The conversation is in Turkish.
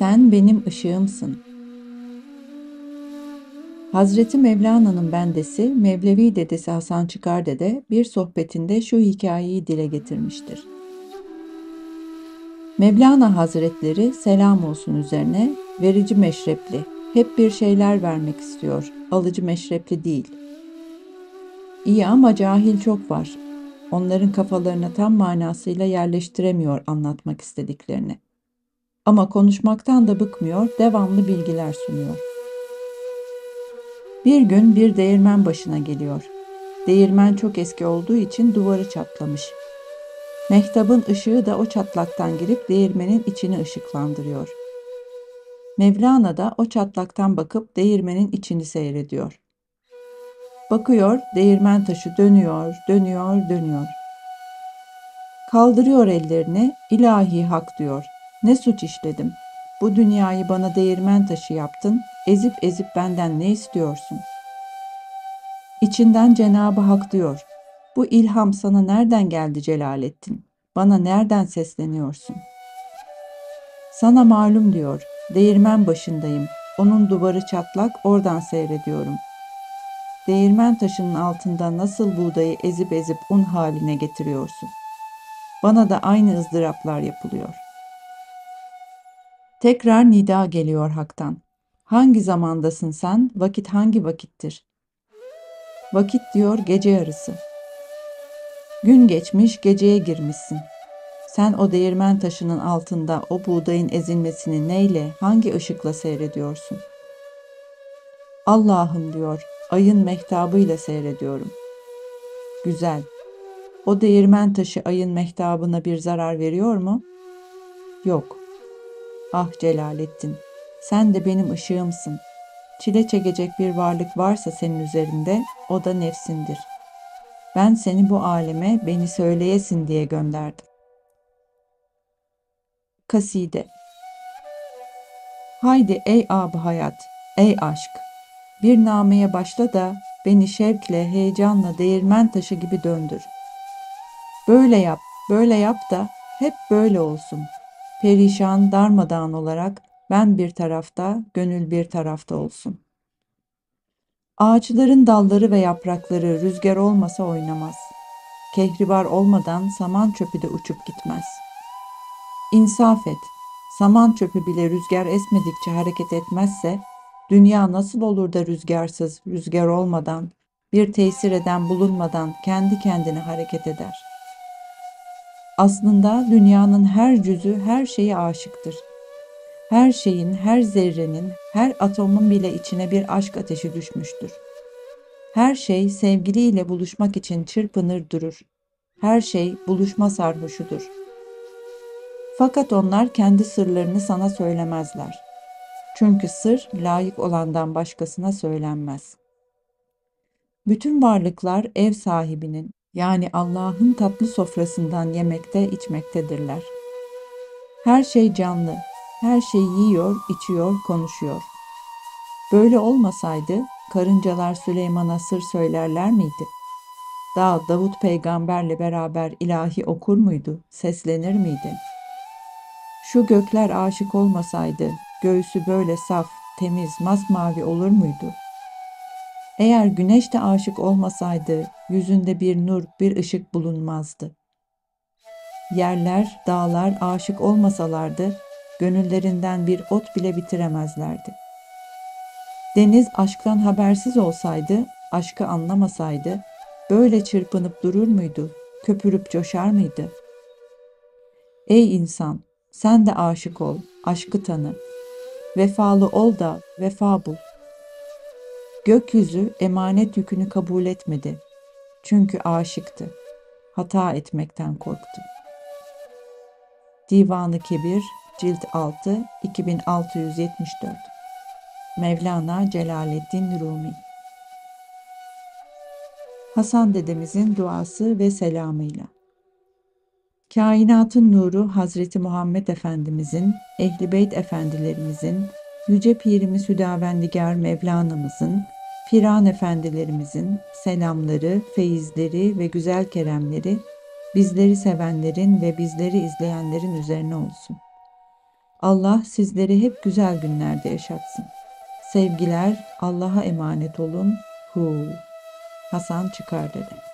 Sen benim ışığımsın. Hazreti Mevlana'nın bendesi, Mevlevi dedesi Hasan Çıkar Dede bir sohbetinde şu hikayeyi dile getirmiştir. Mevlana Hazretleri selam olsun üzerine verici meşrepli, hep bir şeyler vermek istiyor, alıcı meşrepli değil. İyi ama cahil çok var. Onların kafalarına tam manasıyla yerleştiremiyor anlatmak istediklerini. Ama konuşmaktan da bıkmıyor, devamlı bilgiler sunuyor. Bir gün bir değirmen başına geliyor. Değirmen çok eski olduğu için duvarı çatlamış. Mehtabın ışığı da o çatlaktan girip değirmenin içini ışıklandırıyor. Mevlana da o çatlaktan bakıp değirmenin içini seyrediyor. Bakıyor, değirmen taşı dönüyor, dönüyor, dönüyor. Kaldırıyor ellerini, ilahi hak diyor. Ne suç işledim? Bu dünyayı bana değirmen taşı yaptın, ezip ezip benden ne istiyorsun? İçinden Cenâb-ı Hakk diyor. Bu ilham sana nereden geldi Celaleddin? Bana nereden sesleniyorsun? Sana malum diyor, değirmen başındayım. Onun duvarı çatlak, oradan seyrediyorum. Değirmen taşının altında nasıl buğdayı ezip ezip un haline getiriyorsun? Bana da aynı ızdıraplar yapılıyor. Tekrar nida geliyor Hak'tan. Hangi zamandasın sen? Vakit hangi vakittir? Vakit diyor gece yarısı. Gün geçmiş, geceye girmişsin. Sen o değirmen taşının altında o buğdayın ezilmesini neyle, hangi ışıkla seyrediyorsun? Allah'ım diyor, ayın mehtabıyla seyrediyorum. Güzel. O değirmen taşı ayın mehtabına bir zarar veriyor mu? Yok. Ah Celaleddin, sen de benim ışığımsın. Çile çekecek bir varlık varsa senin üzerinde, o da nefsindir. Ben seni bu aleme beni söyleyesin diye gönderdim. Kasîde. Haydi ey ab-ı hayat, ey aşk! Bir nameye başla da beni şevkle, heyecanla değirmen taşı gibi döndür. Böyle yap, böyle yap da hep böyle olsun. Perişan, darmadağın olarak ben bir tarafta, gönül bir tarafta olsun. Ağaçların dalları ve yaprakları rüzgar olmasa oynamaz. Kehribar olmadan saman çöpü de uçup gitmez. İnsaf et, saman çöpü bile rüzgar esmedikçe hareket etmezse, dünya nasıl olur da rüzgarsız, rüzgar olmadan, bir tesir eden bulunmadan kendi kendine hareket eder? Aslında dünyanın her cüzü, her şeye aşıktır. Her şeyin, her zerrenin, her atomun bile içine bir aşk ateşi düşmüştür. Her şey sevgiliyle buluşmak için çırpınır durur. Her şey buluşma sarhoşudur. Fakat onlar kendi sırlarını sana söylemezler. Çünkü sır layık olandan başkasına söylenmez. Bütün varlıklar ev sahibinin yani Allah'ın tatlı sofrasından yemekte, içmektedirler. Her şey canlı, her şey yiyor, içiyor, konuşuyor. Böyle olmasaydı karıncalar Süleyman'a sır söylerler miydi? Dağ Davut peygamberle beraber ilahi okur muydu, seslenir miydi? Şu gökler aşık olmasaydı göğsü böyle saf, temiz, masmavi olur muydu? Eğer güneş de aşık olmasaydı, yüzünde bir nur, bir ışık bulunmazdı. Yerler, dağlar aşık olmasalardı, gönüllerinden bir ot bile bitiremezlerdi. Deniz aşktan habersiz olsaydı, aşkı anlamasaydı, böyle çırpınıp durur muydu, köpürüp coşar mıydı? Ey insan, sen de aşık ol, aşkı tanı. Vefalı ol da vefa bul. Gökyüzü emanet yükünü kabul etmedi. Çünkü aşıktı. Hata etmekten korktu. Divanı Kebir, Cilt 6, 2674. Mevlana Celaleddin Rumi. Hasan dedemizin duası ve selamıyla. Kainatın nuru Hazreti Muhammed Efendimizin, Ehl-i Beyt Efendilerimizin, Yüce Pirimiz Hüdavendigar Mevlana'mızın, Firan Efendilerimizin selamları, feyizleri ve güzel keremleri bizleri sevenlerin ve bizleri izleyenlerin üzerine olsun. Allah sizleri hep güzel günlerde yaşatsın. Sevgiler, Allah'a emanet olun. Hasan Çıkar Dede.